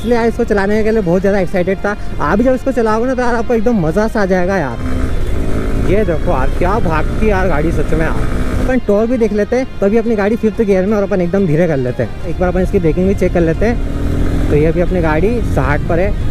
इसलिए यार इसको चलाने के लिए बहुत ज़्यादा एक्साइटेड था। आप भी जब इसको चलाओगे ना तो यार आपको एकदम मज़ा सा आ जाएगा यार। ये देखो यार क्या भागती यार गाड़ी सच में यार। अपन टॉर्क भी देख लेते हैं, तभी अपनी गाड़ी 5th गियर में और अपन एकदम धीरे कर लेते हैं। एक बार अपन इसकी ब्रेकिंग भी चेक कर लेते हैं। तो ये भी अपनी गाड़ी 60 पर है।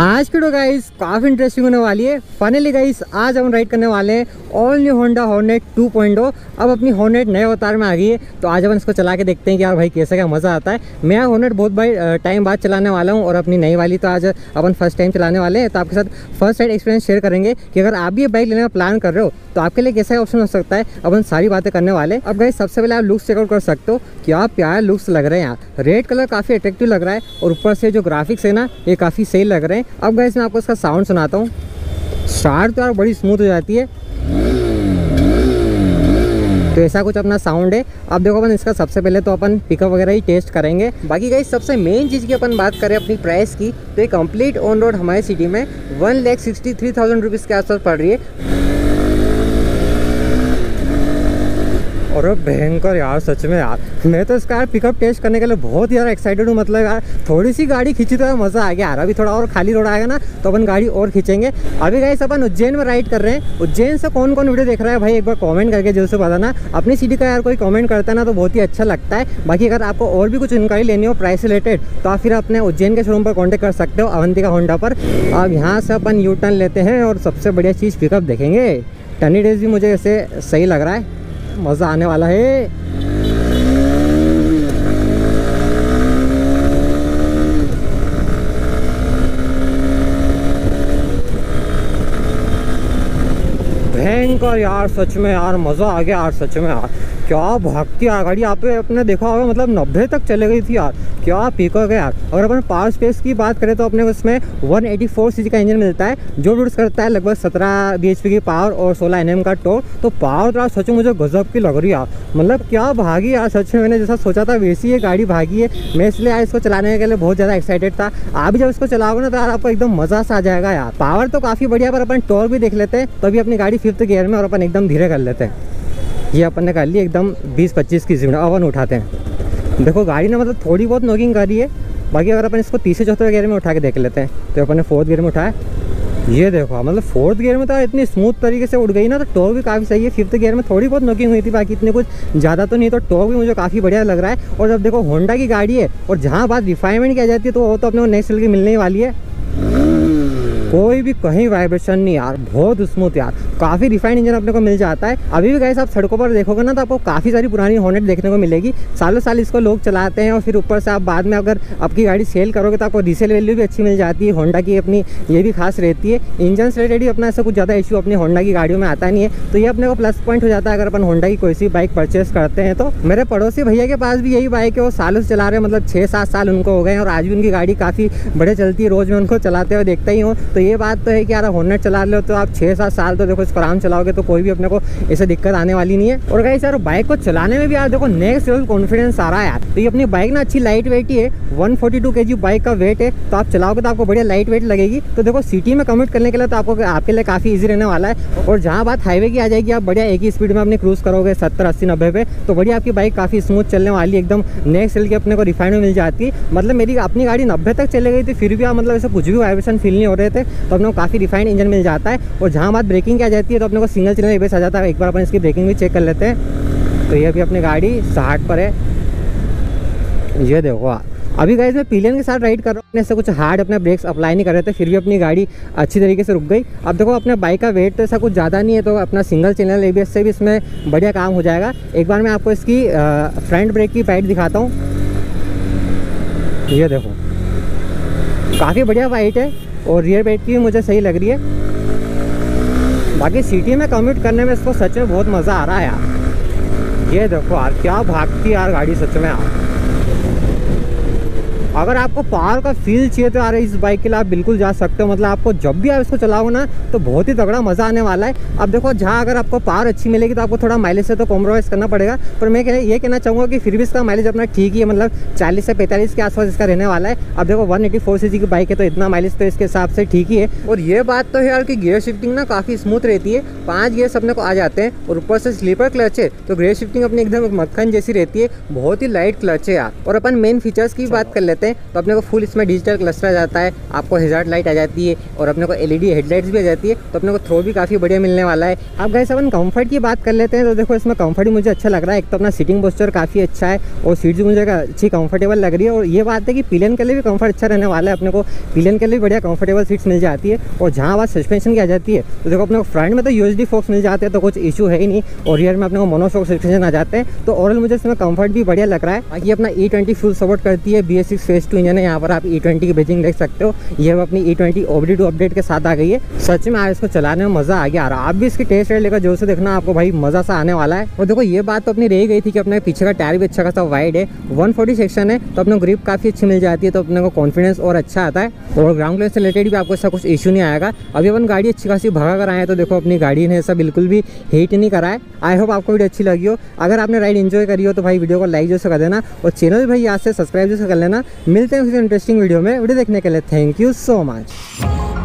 आज की वीडियो गाइस काफ़ी इंटरेस्टिंग होने वाली है। फाइनली गाइस आज हम राइड करने वाले हैं ऑल न्यू होंडा हॉर्नेट 2.0। अब अपनी हॉर्नेट नए अवतार में आ गई है, तो आज अपन इसको चला के देखते हैं कि यार भाई कैसे क्या मज़ा आता है। मैं हॉर्नेट बहुत भाई टाइम बाद चलाने वाला हूँ और अपनी नई वाली तो आज अपन फर्स्ट टाइम चलाने वाले हैं। तो आपके साथ फर्स्ट राइड एक्सपीरियंस शेयर करेंगे कि अगर आप भी बाइक लेने का प्लान कर रहे हो तो आपके लिए कैसा ऑप्शन हो सकता है, अपन सारी बातें करने वाले। अब गाइस सबसे पहले आप लुक्स चेकआउट कर सकते हो, क्या प्यारे लुक्स लग रहे हैं यार। रेड कलर काफ़ी अट्रैक्टिव लग रहा है और ऊपर से जो ग्राफिक्स है ना ये काफ़ी सही लग रहे हैं। अब गाइस मैं आपको इसका साउंड सुनाता हूँ। स्टार्ट तो यार बड़ी स्मूथ हो जाती है, तो ऐसा कुछ अपना साउंड है। अब देखो अपन इसका सबसे पहले तो अपन पिकअप वगैरह ही टेस्ट करेंगे। बाकी गाइस सबसे मेन चीज़ की अपन बात करें अपनी प्राइस की, तो ये कंप्लीट ऑन रोड हमारे सिटी में 1,63,000 रुपीज़ के आसपास पड़ रही है। और भयंकर यार सच में यार, मैं तो इसका यार पिकअप टेस्ट करने के लिए बहुत यार एक्साइटेड हूँ। मतलब यार थोड़ी सी गाड़ी खींची तो मज़ा आ गया यार। अभी थोड़ा और खाली रोड आएगा ना तो अपन गाड़ी और खींचेंगे। अभी गाइस अपन उज्जैन में राइड कर रहे हैं। उज्जैन से कौन कौन वीडियो देख रहा है भाई एक बार कमेंट करके जरूर से बताना। अपनी सिटी का यार कोई कमेंट करता है ना तो बहुत ही अच्छा लगता है। बाकी अगर आपको और भी कुछ इंक्वायरी लेनी हो प्राइस रिलेटेड तो आप फिर अपने उज्जैन के शोरूम पर कॉन्टेक्ट कर सकते हो अवंतिका होंडा पर। अब यहाँ से अपन यू टर्न लेते हैं और सबसे बढ़िया चीज़ पिकअप देखेंगे। टर्निंग रेस भी मुझे ऐसे सही लग रहा है, मज़ा आने वाला है। और यार सच में यार मज़ा आ गया यार सच में यार। क्या भागती यार गाड़ी, यहाँ पे अपने देखा होगा मतलब 90 तक चले गई थी यार। क्या पिकअप है यार। अगर अपन पावर स्पेस की बात करें तो अपने को इसमें 184 सीसी का इंजन मिलता है जो प्रोड्यूस करता है लगभग 17 बीएचपी की पावर और 16 एनएम का टॉर्क। तो पावर तो यार सच में मुझे गजब की लग रही है यार। मतलब क्या भागी यार सच में, मैंने जैसा सोचा था वैसी ये गाड़ी भागी है। मैं इसलिए यार इसको चलाने के लिए बहुत ज़्यादा एक्साइटेड था। आप भी जब इसको चलाओगे ना तो यार आपको एकदम मज़ा सा आ जाएगा यार। पावर तो काफ़ी बढ़िया, पर अपन टॉर्क भी देख लेते हैं। तभी अपनी गाड़ी 5th गियर में और अपन एकदम धीरे कर लेते हैं। ये अपन ने कर ली एकदम 20-25 की स्पीड में। अपन उठाते हैं, देखो गाड़ी ने मतलब थोड़ी बहुत नॉकिंग कर रही है। बाकी अगर अपन इसको 3 से 4 गियर में उठा के देख लेते हैं, तो अपन ने 4th गियर में उठाया। ये देखो मतलब 4th गियर में तो इतनी स्मूथ तरीके से उठ गई ना, तो टॉर्क भी काफ़ी सही है। 5th गियर में थोड़ी बहुत नॉकिंग हुई थी, बाकी इतने कुछ ज़्यादा तो नहीं। तो टॉर्क भी मुझे काफ़ी बढ़िया लग रहा है। और जब देखो होंडा की गाड़ी है और जहाँ बात रिफाइनमेंट की आ जाती है तो वो तो अपने नेक्स्ट लेवल की मिलने वाली है। कोई भी कहीं वाइब्रेशन नहीं यार, बहुत स्मूथ यार। काफ़ी रिफाइंड इंजन अपने को मिल जाता है। अभी भी गाइस आप सड़कों पर देखोगे ना तो आपको काफ़ी सारी पुरानी हॉर्नेट देखने को मिलेगी। सालों साल इसको लोग चलाते हैं और फिर ऊपर से आप बाद में अगर आपकी गाड़ी सेल करोगे तो आपको रीसेल वैल्यू भी अच्छी मिल जाती है। होंडा की अपनी ये भी खास रहती है, इंजन से रिलेटेड अपना ऐसा कुछ ज़्यादा इशू अपनी होंडा की गाड़ियों में आता नहीं है। तो ये अपने को प्लस पॉइंट हो जाता है अगर अपन होंडा की कोई सी बाइक परचेस करते हैं तो। मेरे पड़ोसी भैया के पास भी यही बाइक है, वो सालों से चला रहे हैं। मतलब 6-7 साल उनको हो गए हैं और आज भी उनकी गाड़ी काफ़ी बढ़िया चलती है। रोज़ मैं उनको चलाते हुए देखता ही हूँ। तो ये बात तो है कि यार हॉर्नेट चला लो तो आप 6-7 साल तो देखो इसको आराम चलाओगे तो कोई भी अपने को ऐसे दिक्कत आने वाली नहीं है। और गाइस यार बाइक को चलाने में भी यार देखो नेक्स्ट लेवल कॉन्फिडेंस आ रहा है यार। तो ये अपनी बाइक ना अच्छी लाइट वेट ही है, 142 kg बाइक का वेट है। तो आप चलाओगे तो आपको बढ़िया लाइट वेट लगेगी। तो देखो सिटी में कम्यूट करने के लिए तो आपको आपके लिए काफ़ी ईजी रहने वाला है। और जहाँ बात हाईवे की आ जाएगी, आप बढ़िया एक ही स्पीड में अपने क्रूज करोगे 70-80-90 पे, तो बढ़िया आपकी बाइक काफ़ी स्मूथ चलने वाली है। एकदम नेक्स्ट लेवल की अपने को रिफाइनमेंट मिल जाती है। मतलब मेरी अपनी गाड़ी 90 तक चले गई थी, फिर भी आप मतलब ऐसे कुछ भी वाइब्रेशन फील नहीं हो रहे थे। तो अपने को काफ़ी रिफाइंड इंजन मिल जाता है। और जहाँ बात ब्रेकिंग की आ जाती है तो अपने को सिंगल चैनल एबीएस आ जाता है। एक बार अपन इसकी ब्रेकिंग भी चेक कर लेते हैं। तो ये अभी अपनी गाड़ी 60 पर है। ये देखो अभी गाइस मैं पिलियन के साथ राइड कर रहा हूँ। मैंने ऐसे कुछ हार्ड अपने ब्रेक्स अप्लाई नहीं कर रहे थे, फिर भी अपनी गाड़ी अच्छी तरीके से रुक गई। अब देखो अपने बाइक का वेट तो ऐसा कुछ ज़्यादा नहीं है, तो अपना सिंगल चैनल एबीएस से भी इसमें बढ़िया काम हो जाएगा। एक बार मैं आपको इसकी फ्रंट ब्रेक की पैड दिखाता हूँ। ये देखो काफ़ी बढ़िया वाइट है और रियर ब्रेक की भी मुझे सही लग रही है। बाकी सिटी में कम्यूट करने में इसको सच में बहुत मज़ा आ रहा है यार। ये देखो यार क्या भागती यार गाड़ी सच में यार। अगर आपको पावर का फील चाहिए तो यार इस बाइक के लिए आप बिल्कुल जा सकते हो। मतलब आपको जब भी आप इसको चलाओ ना तो बहुत ही तगड़ा मज़ा आने वाला है। अब देखो जहाँ अगर आपको पावर अच्छी मिलेगी तो आपको थोड़ा माइलेज से तो कॉम्प्रोमाइज़ करना पड़ेगा, पर मैं ये कहना चाहूँगा कि फिर भी इसका माइलेज अपना ठीक ही है। मतलब 40 से 45 के आसपास इसका रहने वाला है। अब देखो 184 सीसी की बाइक है तो इतना माइलेज तो इसके हिसाब से ठीक ही है। और ये बात तो है यार कि गियर शिफ्टिंग ना काफ़ी स्मूथ रहती है, 5 गियर्स अपने को आ जाते हैं और ऊपर से स्लीपर क्लच है तो गियर शिफ्टिंग अपनी एकदम मक्खन जैसी रहती है, बहुत ही लाइट क्लच है यार। और अपन मेन फीचर्स की बात कर लेते हैं तो अपने को फुल इसमें डिजिटल क्लस्टर आ जाता है, आपको हैजार्ड लाइट आ जाती है और अपने को LED हेडलाइट्स भी आ जाती है, तो अपने को थ्रो भी काफ़ी बढ़िया मिलने वाला है। अब गाइस अपन कंफर्ट की बात कर लेते हैं तो देखो इसमें कंफर्ट मुझे अच्छा लग रहा है। एक तो अपना सीटिंग पोस्चर काफ़ी अच्छा है और सीट मुझे अच्छी कंफर्टेबल लग रही है। और ये बात है कि पिलियन के लिए भी कंफर्ट अच्छा रहने वाला है, अपने को पिलियन के लिए भी बढ़िया कंफर्टेबल सीट्स मिल जाती है। और जहाँ बात सस्पेंशन की आ जाती है तो देखो अपने को फ्रंट में तो USD फोक्स मिल जाते हैं तो कुछ इशू है ही नहीं, और रियर में अपने को मोनोशॉक सस्पेंशन आ जाते हैं तो ओवरऑल मुझे इसमें कंफर्ट भी बढ़िया लग रहा है। बाकी अपना E20 फुल सपोर्ट करती है, BS6 फेज 2 इंजन है। यहाँ पर आप E20 की बेजिंग देख सकते हो, यह अपनी E20 OBD2 अपडेट के साथ आ गई है। सच में आज इसको चलाने में मज़ा आ गया। आप भी इसकी टेस्ट रेड लेकर जोर से देखना, आपको भाई मज़ा सा आने वाला है। और देखो ये बात तो अपनी रह गई थी कि अपने पीछे का टायर भी अच्छा खासा वाइड है, 140 सेक्शन है तो अपने ग्रिप काफ़ी अच्छी मिल जाती है तो अपने को कॉन्फिडेंस और अच्छा आता है। और ग्राउंड क्लियरेंस से रिलेटेड भी आपको ऐसा कुछ इशू नहीं आएगा। अभी अपन गाड़ी अच्छी खासी भगा कर आए तो देखो अपनी गाड़ी ने ऐसा बिल्कुल भी हीट नहीं करा है। आई होप आपको वीडियो अच्छी लगी हो। अगर आपने राइड एंजॉय करी हो तो भाई वीडियो को लाइक जैसे कर देना और चैनल भी भाई यहाँ से सब्सक्राइब जैसे कर लेना। मिलते हैं किसी इंटरेस्टिंग वीडियो में। वीडियो देखने के लिए थैंक यू सो मच।